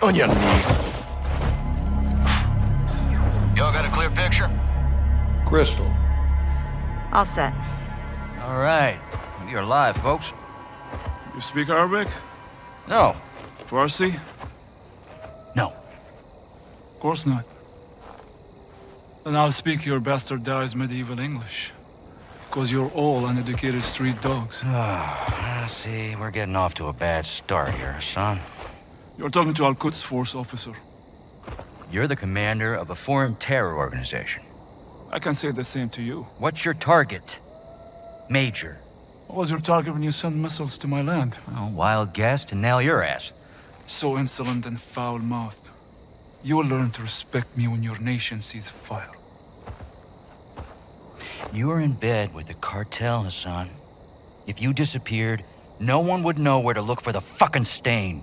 On your knees. Y'all got a clear picture? Crystal. All set. All right. You're alive, folks. You speak Arabic? No. Farsi? No. Of course not. Then I'll speak your bastardized medieval English. Because you're all uneducated street dogs. Ah, see, we're getting off to a bad start here, son. You're talking to Al-Quds Force officer. You're the commander of a foreign terror organization. I can say the same to you. What's your target, Major? What was your target when you sent missiles to my land? Oh, wild guess to nail your ass. So insolent and foul-mouthed. You will learn to respect me when your nation sees fire. You are in bed with the cartel, Hassan. If you disappeared, no one would know where to look for the fucking stain.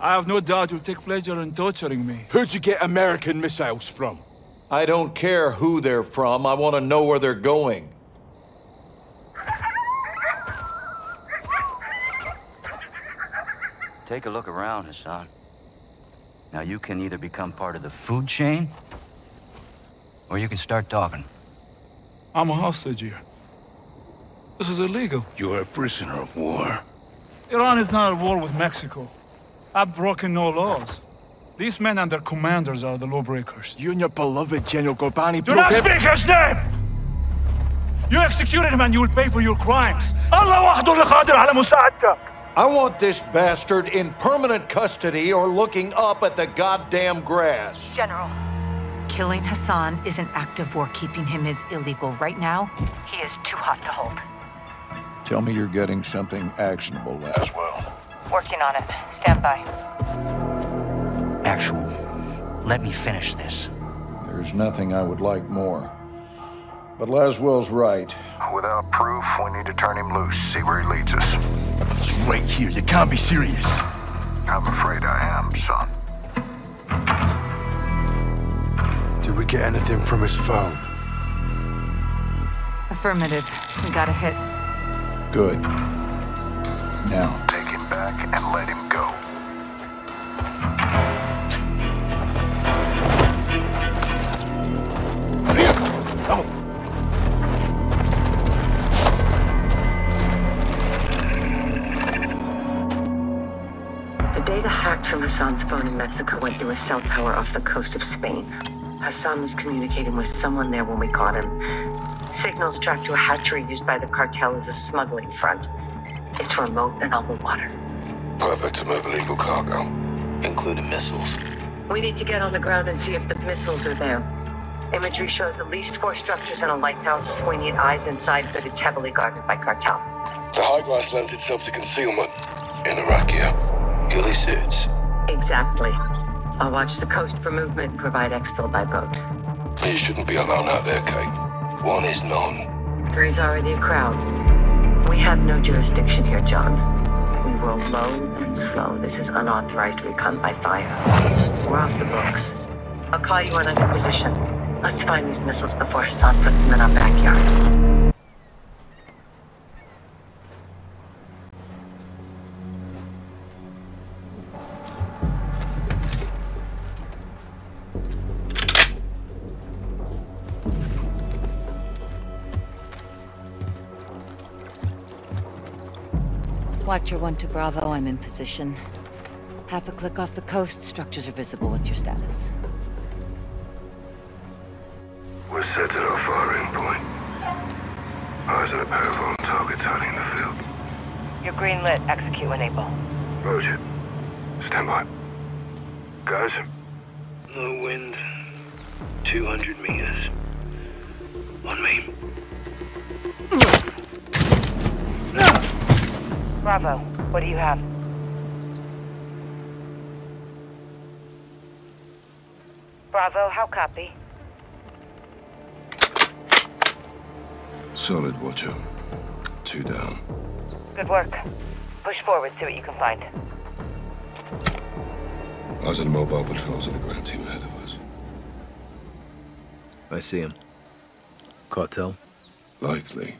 I have no doubt you'll take pleasure in torturing me. Who'd you get American missiles from? I don't care who they're from. I want to know where they're going. Take a look around, Hassan. Now you can either become part of the food chain, or you can start talking. I'm a hostage here. This is illegal. You're a prisoner of war. Iran is not at war with Mexico. I've broken no laws. These men and their commanders are the lawbreakers. You and your beloved General Ghorbani broke... Do not speak his name! You executed him and you will pay for your crimes. Allah wahdahu qadir ala musa'adtak. I want this bastard in permanent custody or looking up at the goddamn grass. General, killing Hassan is an act of war. Keeping him is illegal. Right now, he is too hot to hold. Tell me you're getting something actionable, Laswell. Working on it. Stand by. Actual, let me finish this. There's nothing I would like more. But Laswell's right. Without proof, we need to turn him loose, see where he leads us. It's right here. You can't be serious. I'm afraid I am, son. Did we get anything from his phone? Affirmative. We got a hit. Good. Now. Take him back and let him go. From Hassan's phone in Mexico went through a cell tower off the coast of Spain. Hassan was communicating with someone there when we caught him. Signals tracked to a hatchery used by the cartel as a smuggling front. It's remote and on the water. Perfect to move illegal cargo, including missiles. We need to get on the ground and see if the missiles are there. Imagery shows at least 4 structures and a lighthouse. We need eyes inside, but it's heavily guarded by cartel. The high glass lends itself to concealment in Iraqia. Ghillie suits. Exactly. I'll watch the coast for movement and provide exfil by boat. You shouldn't be alone out there, Kate. One is none. Three's already a crowd. We have no jurisdiction here, John. We roll low and slow. This is unauthorized recon by fire. We're off the books. I'll call you on a good position. Let's find these missiles before Hassan puts them in our backyard. Watcher 1 to Bravo, I'm in position. Half a click off the coast, structures are visible. What's your status? We're set at our firing point. Eyes on a pair of armed targets hiding in the field. You're green lit, execute when able. Roger. Stand by. Guys? No wind. 200 meters. On me. Bravo, what do you have? Bravo, how copy? Solid, Watcher. 2 down. Good work. Push forward, see what you can find. Eyes on mobile patrols on the ground team ahead of us. I see him. Cartel? Likely.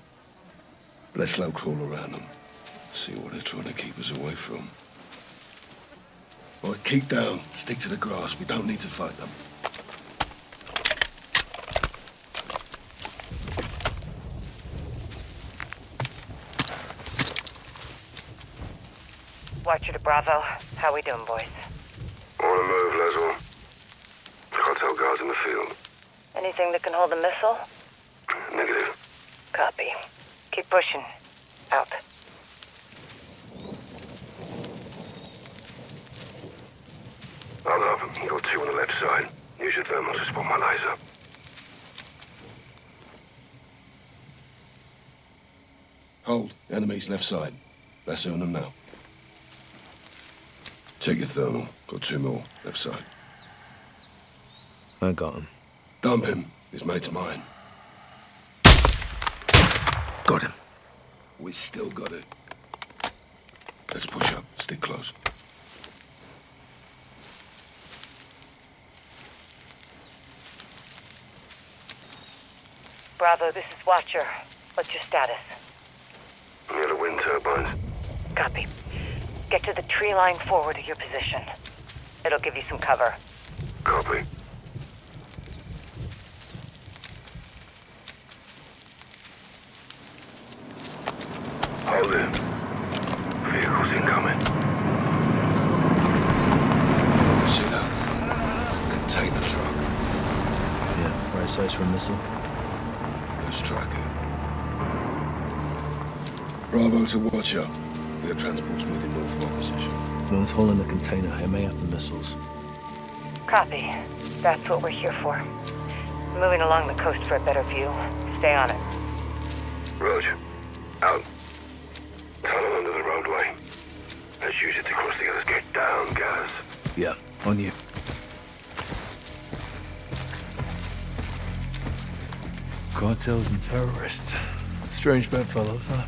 Let's slow crawl around them. See what they're trying to keep us away from. All right, keep down. Stick to the grass. We don't need to fight them. Watcher to Bravo. How we doing, boys? On the move, Laswell. Cartel guards in the field. Anything that can hold a missile? Negative. Copy. Keep pushing. Out. I'll up. You got two on the left side. Use your thermal to spot my laser. Hold. Enemies left side. That's on them now. Take your thermal. Got two more. Left side. I got him. Dump him. His mate's mine. Got him. We still got it. Let's push up. Stick close. Bravo, this is Watcher. What's your status? Near the wind turbines. Copy. Get to the tree line forward of your position. It'll give you some cover. Copy. Hold it. Vehicles incoming. Sit up. Contain the truck. Yeah, right size for a missile. Let's track it. Bravo to Watcher. Their transport's moving north for our position. No one's holding the container. I may have the missiles. Copy. That's what we're here for. Moving along the coast for a better view. Stay on it. Roger. Out. Tunnel under the roadway. Let's use it to cross the others. Get down, Gaz. Yeah, on you. Cartels and terrorists. Strange bedfellows, huh?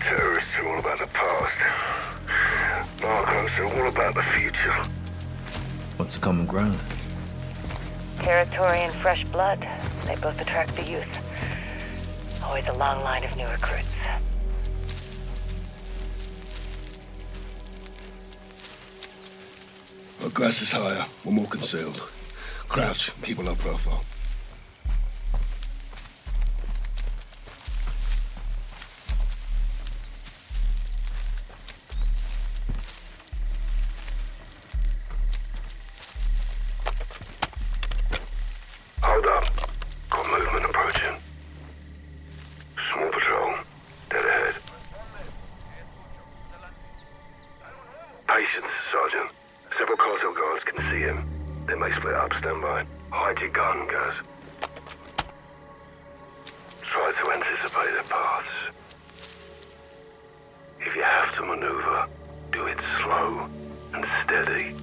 Terrorists are all about the past. Narcos are all about the future. What's the common ground? Territory and fresh blood. They both attract the youth. Always a long line of new recruits. Our glass is higher. We're more concealed. Crouch. Keep a low profile. Sergeant, several cartel guards can see him. They may split up. Stand by. Hide your gun, Gaz. Try to anticipate their paths. If you have to maneuver, do it slow and steady.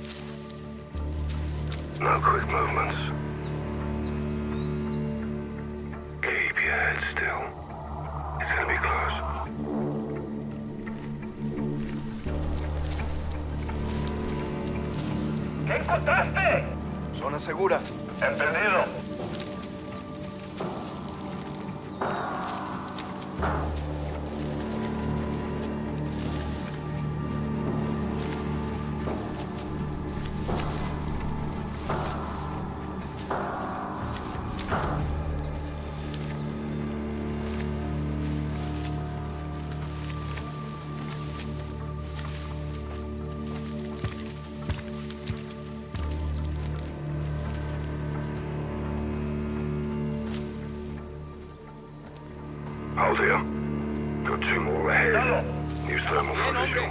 No quick movements. Keep your head still. It's gonna be close. ¿Qué encontraste? Zona segura. Entendido. Here. Got two more ahead. Use thermal for visual.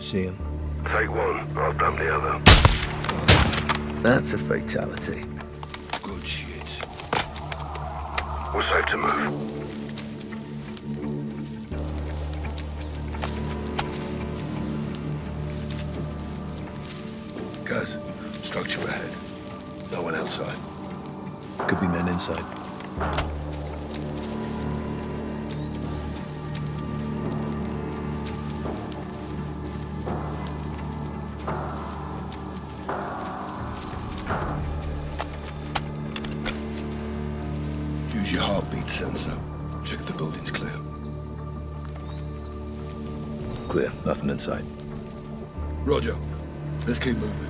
See him. Take one, I'll dump the other. That's a fatality. Good shit. We're safe to move. Guys, structure ahead. No one outside. Could be men inside. Use your heartbeat sensor. Check if the building's clear. clear. Nothing in sight. Roger. Let's keep moving.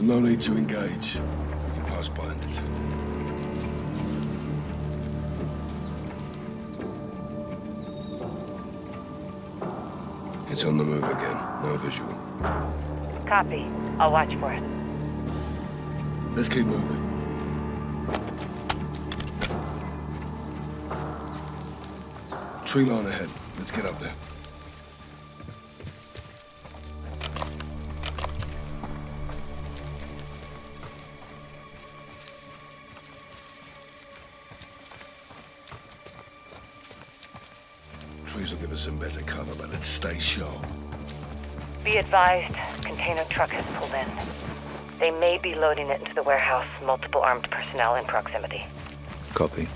No need to engage. We can pass by on this end. It's on the move again. No visual. Copy. I'll watch for it. Let's keep moving. Tree line ahead. Let's get up there. Some better cover, but let's stay sharp. Be advised, container truck has pulled in. They may be loading it into the warehouse. Multiple armed personnel in proximity. Copy.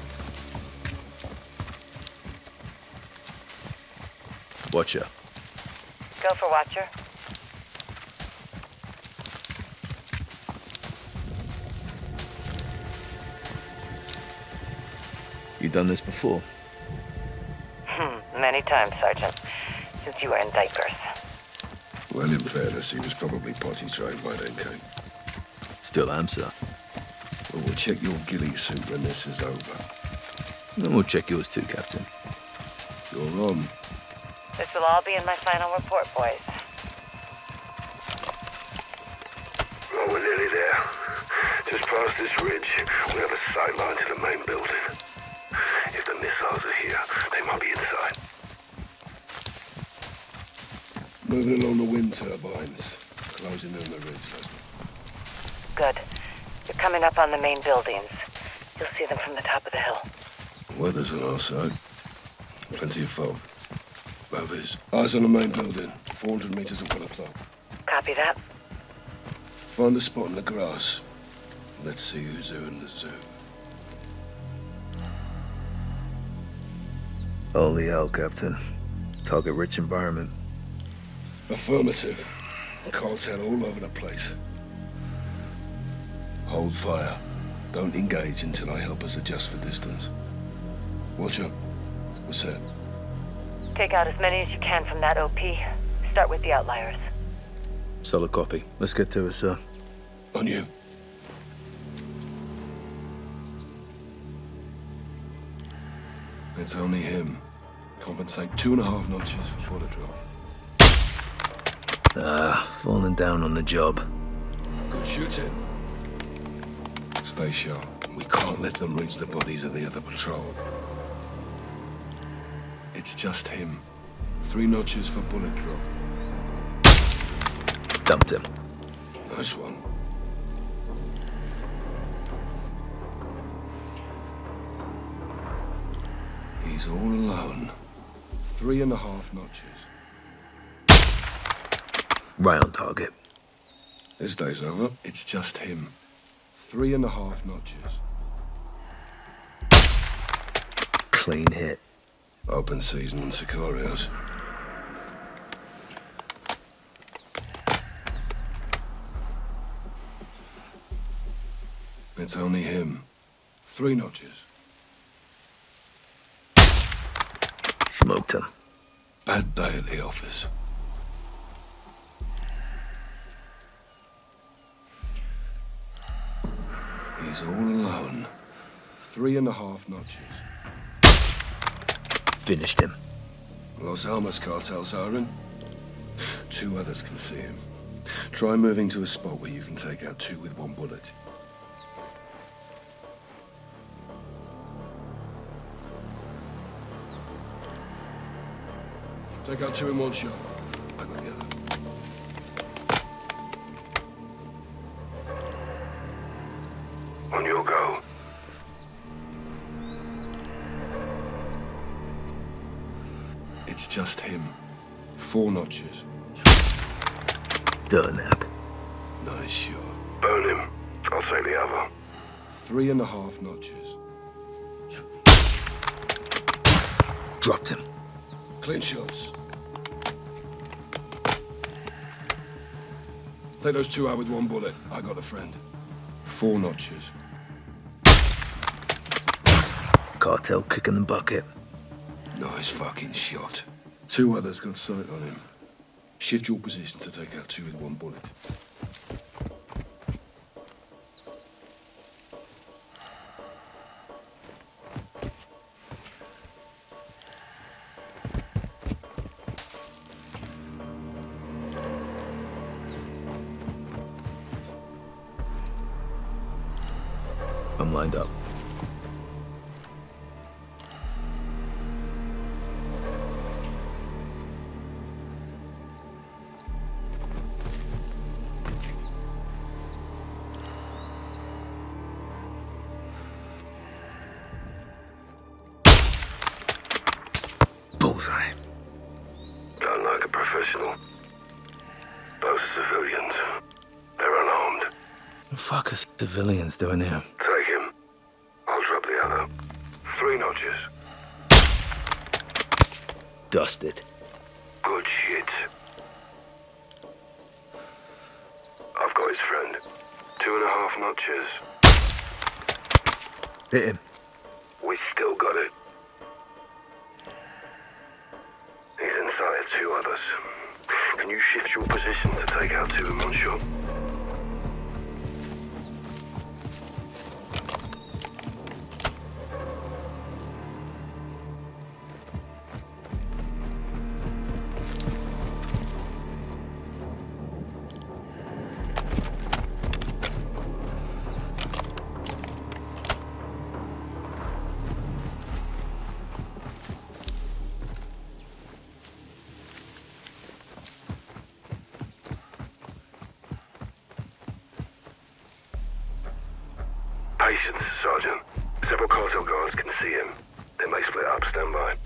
Watcher. Go for Watcher. You done this before? Many times, Sergeant, since you were in diapers. Well, in fairness, he was probably potty trained by then, Kane. Still am, sir. Well, we'll check your ghillie suit when this is over. Then we'll check yours too, Captain. You're on. This will all be in my final report, boys. Well, we're nearly there. Just past this ridge, we have a sight line to the main building. If the missiles are here, they might be inside. Moving along the wind turbines, closing in the ridge. Good. You're coming up on the main buildings. You'll see them from the top of the hill. Weather's on our side. Plenty of fog. Rovers. Eyes on the main building. 400 meters at 1 o'clock. Copy that. Find a spot in the grass. Let's see who's who in the zoo. Only out, Captain. Target-rich environment. Affirmative. Cartel all over the place. Hold fire. Don't engage until I help us adjust for distance. Watch up. What's that? Take out as many as you can from that OP. Start with the outliers. Solid copy. Let's get to it, sir. On you. It's only him. Compensate 2.5 notches for bullet drop. Falling down on the job. Good shooting. Stay sharp. We can't let them reach the bodies of the other patrol. It's just him. 3 notches for bullet drop. Dumped him. Nice one. He's all alone. 3.5 notches. Right on target. This day's over. It's just him. 3.5 notches. Clean hit. Open season on Sicarios. It's only him. 3 notches. Smoked him. Bad day at the office. He's all alone. 3.5 notches. Finished him. Las Almas cartel siren. 2 others can see him. Try moving to a spot where you can take out 2 with 1 bullet. Take out 2 in 1 shot. I got the other. On your go. It's just him. 4 notches. Durnap. Nice shot. Burn him. I'll take the other. 3.5 notches. Dropped him. Clean shots. Take those two out with one bullet. I got a friend. 4 notches. Cartel kicking the bucket. Nice fucking shot. 2 others got sight on him. Shift your position to take out 2 with one bullet. I'm lined up. Bullseye. Done like a professional. Those are civilians. They're unarmed. What the fuck are civilians doing here? Dusted. Good shit. I've got his friend. 2.5 notches. Hit him. We still got it. He's inside 2 others. Can you shift your position to take out 2 in one shot? Patience, Sergeant. Several cartel guards can see him. They may split up. Stand by.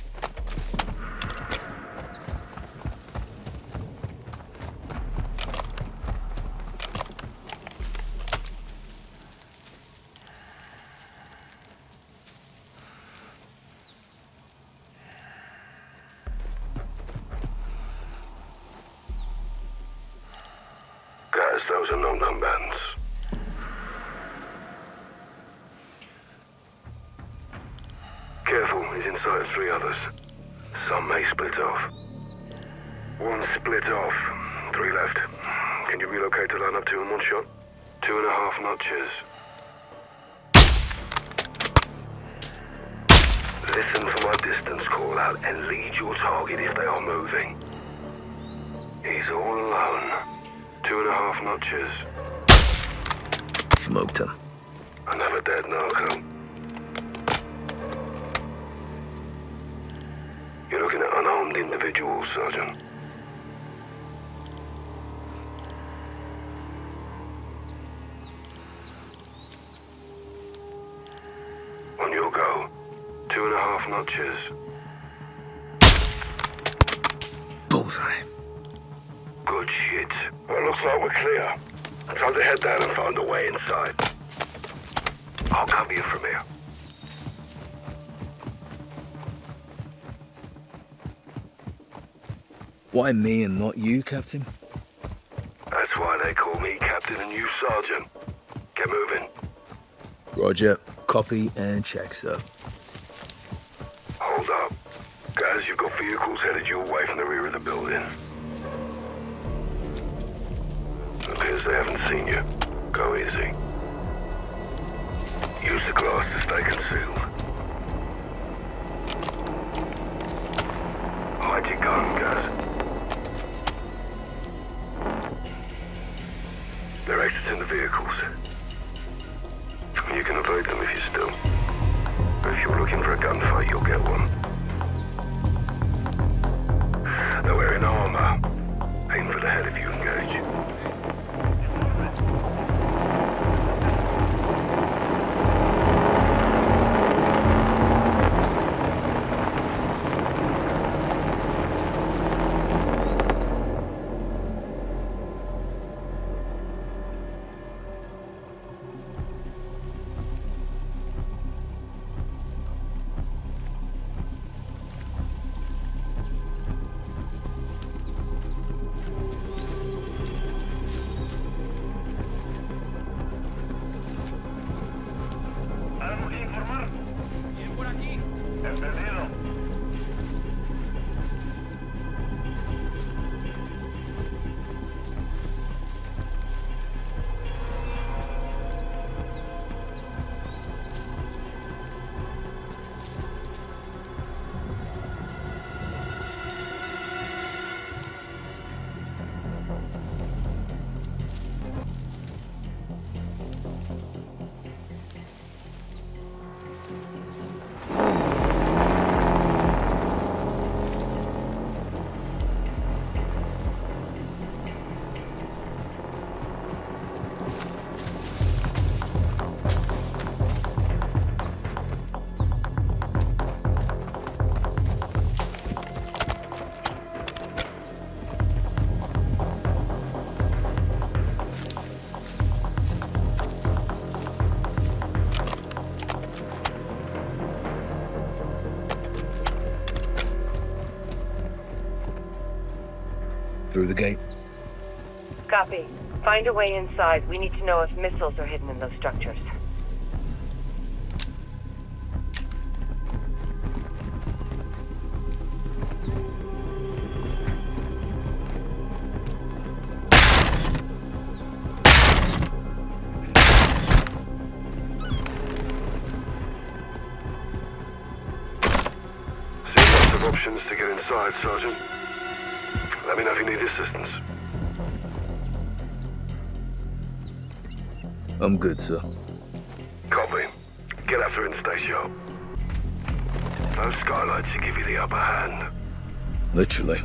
Gaz, those are non-combatants. Careful, he's inside of 3 others. Some may split off. 1 split off. 3 left. Can you relocate to line up 2 in one shot? 2.5 notches. Listen for my distance call out and lead your target if they are moving. He's all alone. 2.5 notches. Smoked him. Another dead narco. You're looking at unarmed individuals, Sergeant. On your go, 2.5 notches. Bullseye. Good shit. Well, looks like we're clear. Time to head down and find a way inside. I'll cover you from here. Why me and not you, Captain? That's why they call me Captain and you Sergeant. Get moving. Roger. Copy and check, sir. Hold up. Guys, you've got vehicles headed your way from the rear of the building. Appears they haven't seen you. Go easy. Use the glass to stay concealed. Hide your gun, guys. They're exiting the vehicles. You can avoid them if you still. If you're looking for a gunfight, you'll get one. They're wearing armor. Aim for the head if you engage. Through the gate. Copy. Find a way inside. We need to know if missiles are hidden in those structures. To get inside, Sergeant. Let me know if you need assistance. I'm good, sir. Copy. Get after it and stay sharp. Those skylights should give you the upper hand. Literally.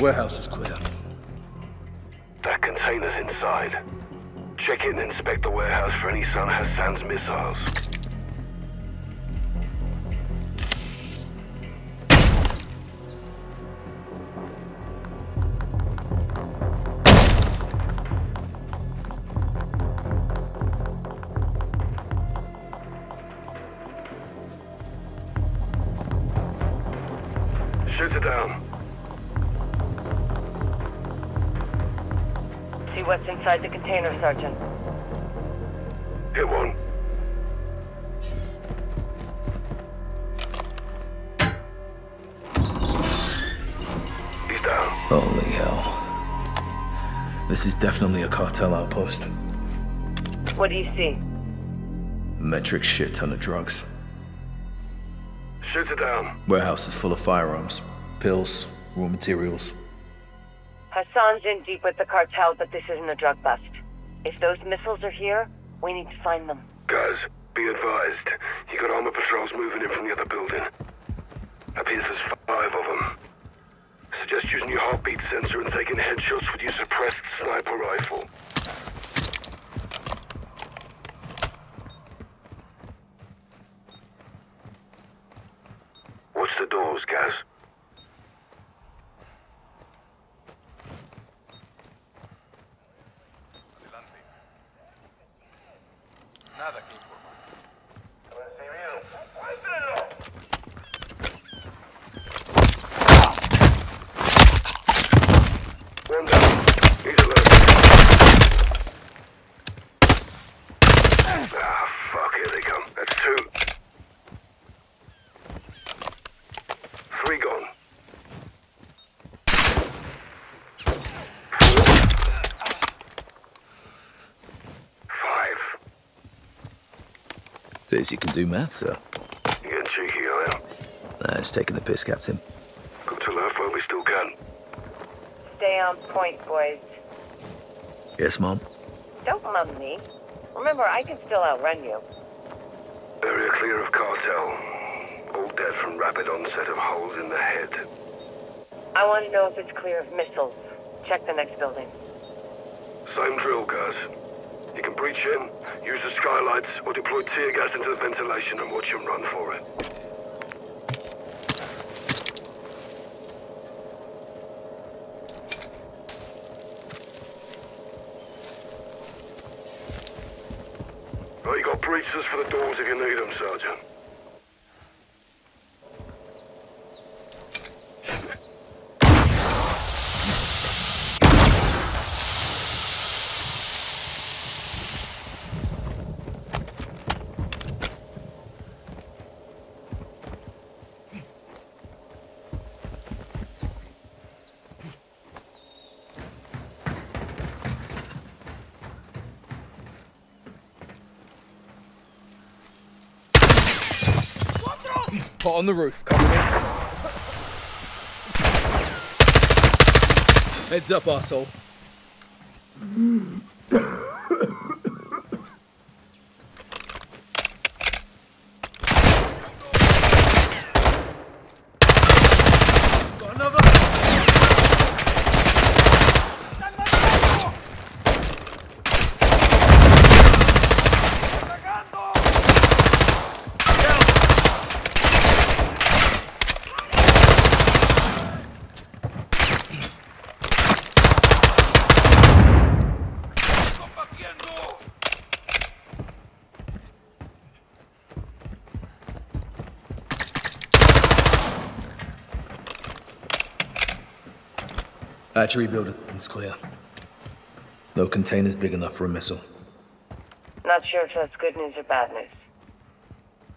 Warehouse is clear. That container's inside. Check it and inspect the warehouse for any sign of Hassan's missiles. Shoot it down. What's inside the container, Sergeant? Hit one. He's down. Holy hell. This is definitely a cartel outpost. What do you see? Metric shit ton of drugs. Shoot it down. Warehouse is full of firearms, pills, raw materials. Hassan's in deep with the cartel, but this isn't a drug bust. If those missiles are here, we need to find them. Guys, be advised. You got armored patrols moving in from the other building. Appears there's 5 of them. Suggest using your heartbeat sensor and taking headshots with your suppressed sniper rifle. Watch the doors, Gaz. You can do math, sir. You're getting cheeky, are you? Nah, it's taking the piss, Captain. Come to life while we still can. Stay on point, boys. Yes, Mom? Don't mum me. Remember, I can still outrun you. Area clear of cartel. All dead from rapid onset of holes in the head. I want to know if it's clear of missiles. Check the next building. Same drill, guys. You can breach in, use the skylights, or deploy tear gas into the ventilation and watch him run for it. Well, you got breaches for the doors if you need them, Sergeant. spot on the roof. Copy me. Heads up, arsehole. Battery building's clear. No containers big enough for a missile. Not sure if that's good news or bad news.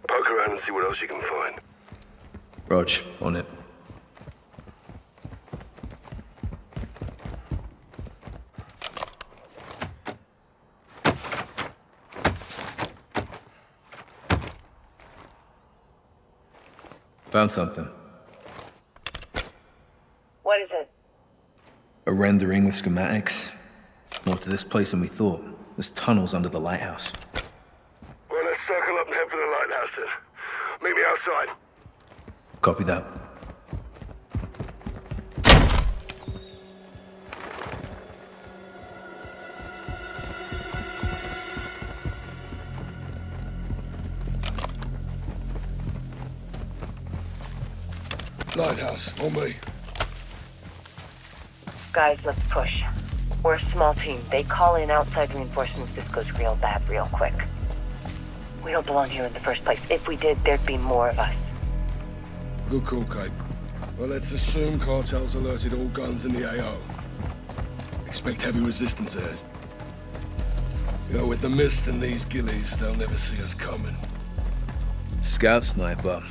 Poke around and see what else you can find. Rog, on it. Found something. What is it? A rendering with schematics. More to this place than we thought. There's tunnels under the lighthouse. Well, let's circle up and head for the lighthouse then. Meet me outside. Copy that. Lighthouse, on me. Guys, let's push. We're a small team. They call in outside reinforcements. This goes real bad real quick. We don't belong here in the first place. If we did, there'd be more of us. Good call, Kate. Well, let's assume cartels alerted all guns in the AO. Expect heavy resistance ahead. You know, with the mist and these ghillies, they'll never see us coming. Scout sniper.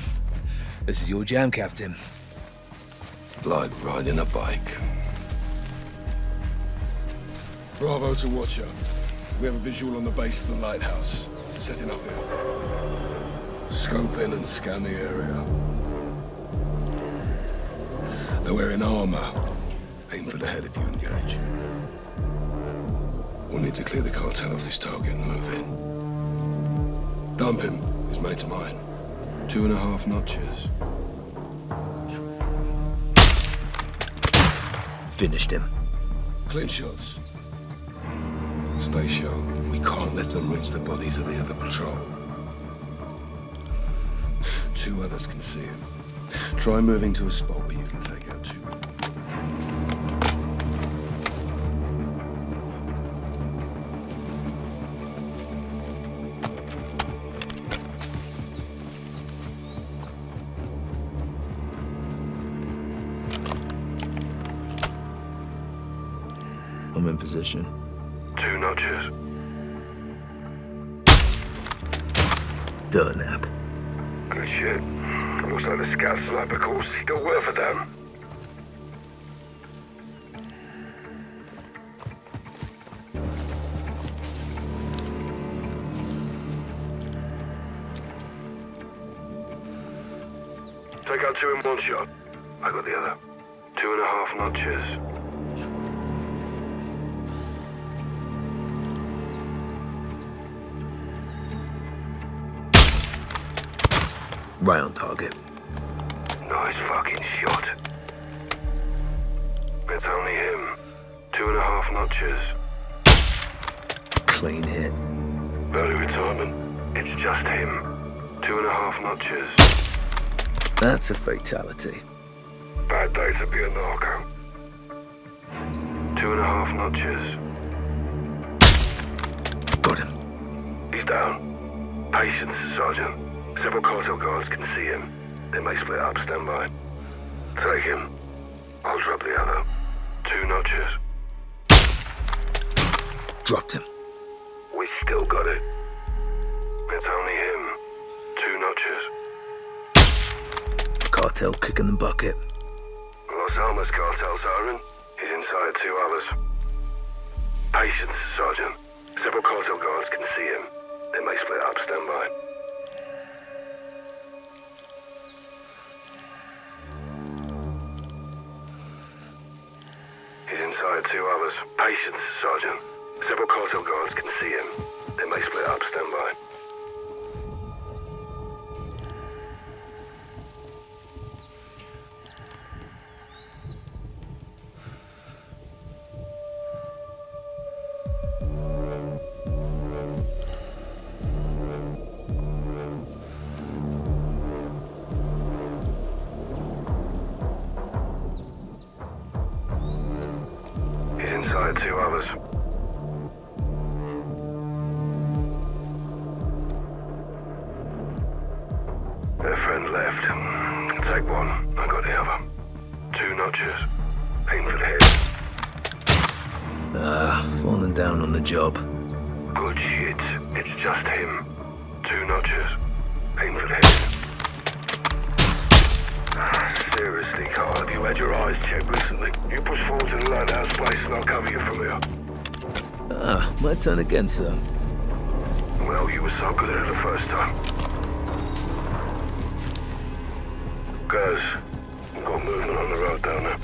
This is your jam, Captain. Like riding a bike. Bravo to Watcher. We have a visual on the base of the lighthouse. Setting up here. Scope in and scan the area. They're wearing armor. Aim for the head if you engage. We'll need to clear the cartel off this target and move in. Dump him. His mate's mine. 2.5 notches. Finished him. Clean shots. Stay sure. We can't let them rinse the bodies of the other patrol. 2 others can see him. Try moving to a spot where you can take out 2. I'm in position. 2 notches. Durnap. Good shit. Looks like the scout sniper course is still well for them. Take out 2 in one shot. I got the other. 2.5 notches. Right on target. Nice fucking shot. It's only him. 2.5 notches. Clean hit. Early retirement. It's just him. 2.5 notches. That's a fatality. Bad day to be a narco. 2.5 notches. Got him. He's down. Patience, Sergeant. Several cartel guards can see him. They may split up, stand by. Take him. I'll drop the other. 2 notches. Dropped him. We still got it. It's only him. 2 notches. Cartel kicking the bucket. Las Almas cartel, Siren. He's inside 2 others. Patience, Sergeant. Several cartel guards can see him. They may split up, stand by. sighted two others. Patience, Sergeant. Several cartel guards can see him. They may split up. Stand by. Turn again, sir. Well, you were so good at it the first time. Gaz, we've got movement on the road down there.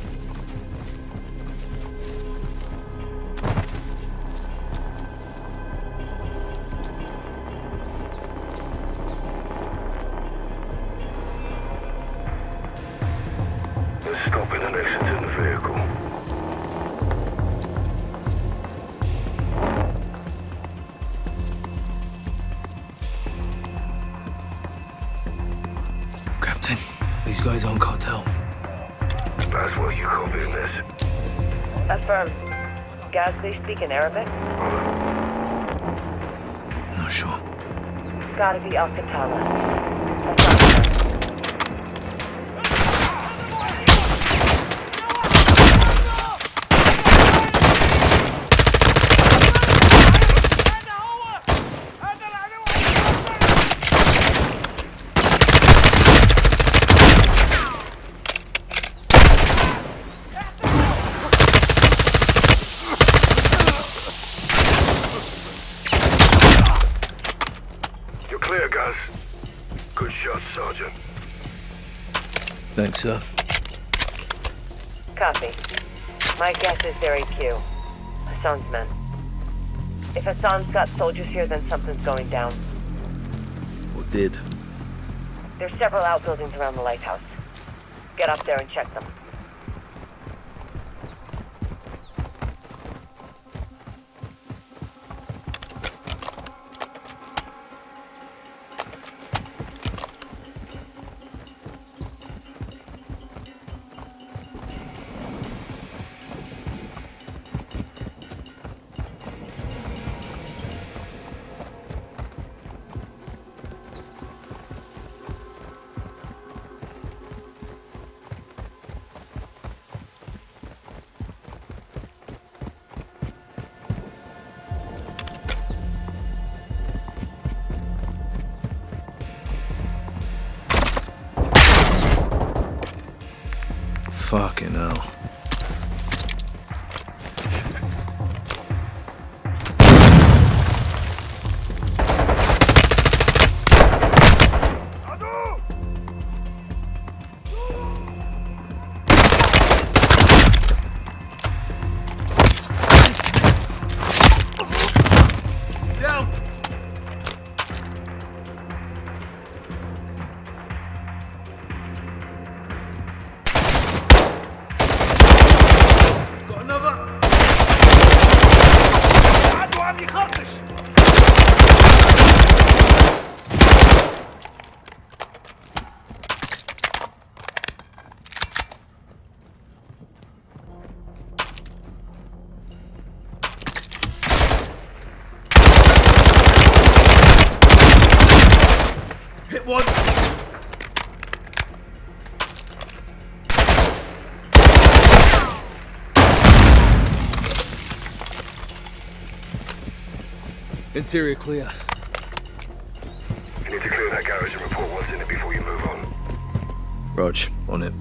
Do they speak in Arabic? Not sure. It's gotta be Al-Qatala. Thanks, sir. Copy. My guess is they're AQ. Hassan's men. If Hassan's got soldiers here, then something's going down. Or did. There's several outbuildings around the lighthouse. Get up there and check them. Fucking hell. Interior clear. You need to clear that garage and report what's in it before you move on. Rog, on it.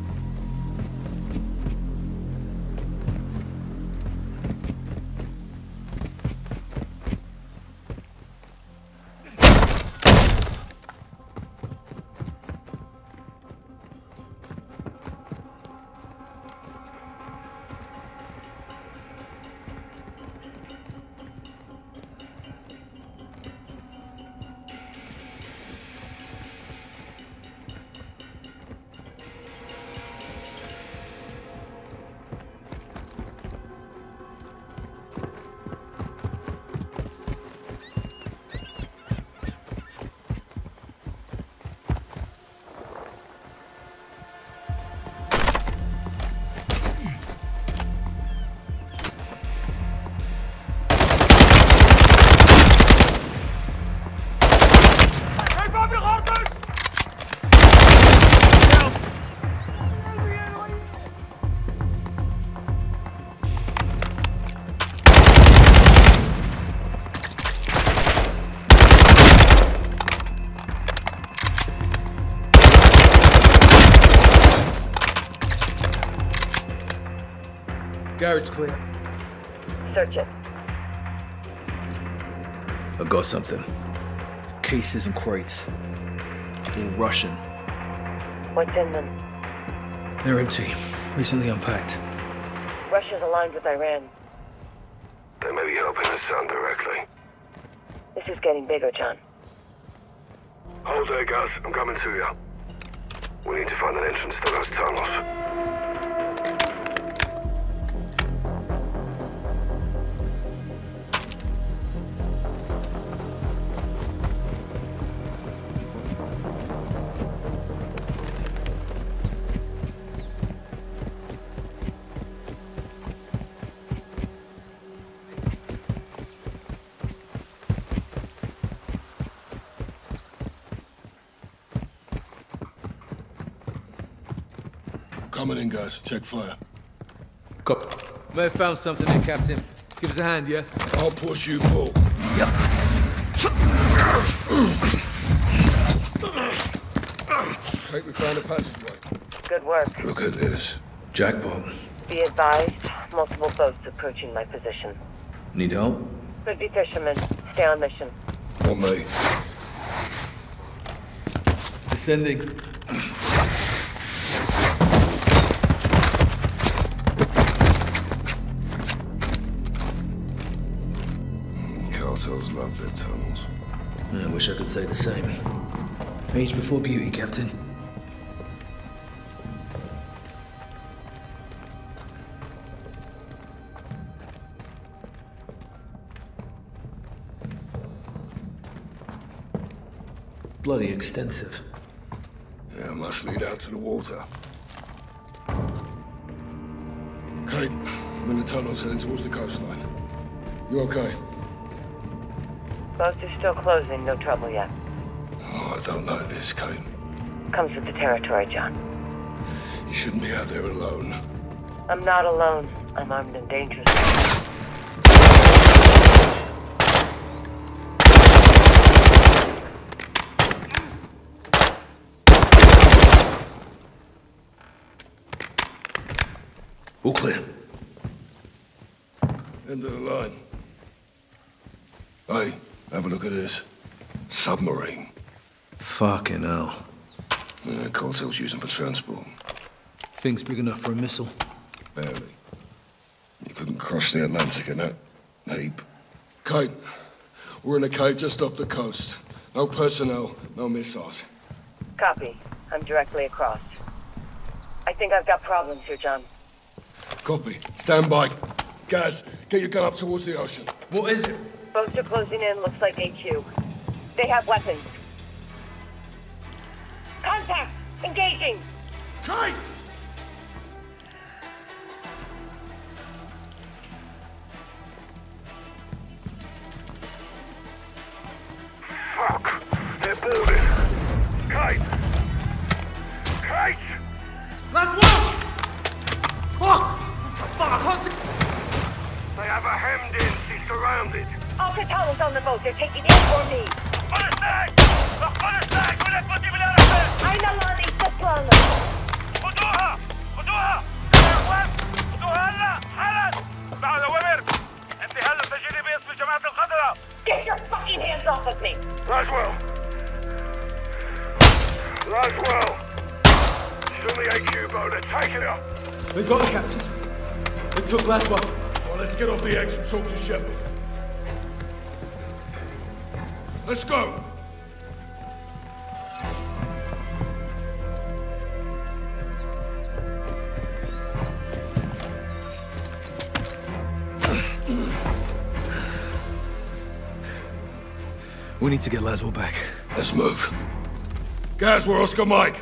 Garage clear. Search it. I got something. Cases and crates. All Russian. What's in them? They're empty. Recently unpacked. Russia's aligned with Iran. They may be helping Hassan directly. This is getting bigger, John. Hold there, Gaz. I'm coming to you. We need to find an entrance to those tunnels. Coming in, guys. Check fire. Copy. May have found something there, Captain. Give us a hand, yeah? I'll push you, Paul. Yep. Kate, we found a passageway. Good work. Look at this. Jackpot. Be advised, multiple boats approaching my position. Need help? Could be fishermen. Stay on mission. On me. Descending. Love their tunnels. I wish I could say the same. Age before beauty, Captain. Bloody extensive. Yeah, must lead out to the water. Kate, I'm in the tunnels heading towards the coastline. You okay? Boats are still closing, no trouble yet. Oh, I don't like this, Kane. Comes with the territory, John. You shouldn't be out there alone. I'm not alone. I'm armed and dangerous. All clear. End of the line. Hey. Have a look at this. Submarine. Fucking hell. Yeah, cartels use them for transport. Thing's big enough for a missile. Barely. You couldn't cross the Atlantic in that heap. Kate, we're in a cave just off the coast. No personnel, no missiles. Copy. I'm directly across. I think I've got problems here, John. Copy. Stand by. Gaz, get your gun up towards the ocean. What is it? Boats are closing in, looks like HQ. They have weapons. Contact! Engaging! Kite! Fuck! They're building! Kite! Kite! Laswell! Fuck! What the fuck? I can't see... They have her hemmed in, she's surrounded. Alpha Tower's on the boat, they're taking aim for me. Get your fucking hands off of me! Laswell! Laswell! She's on the AQ boat, they're taking her! We got it, Captain. They took Laswell. Well, let's get off the X and talk to Shepherd. Let's go! We need to get Laswell back. Let's move. Guys, we're Oscar Mike.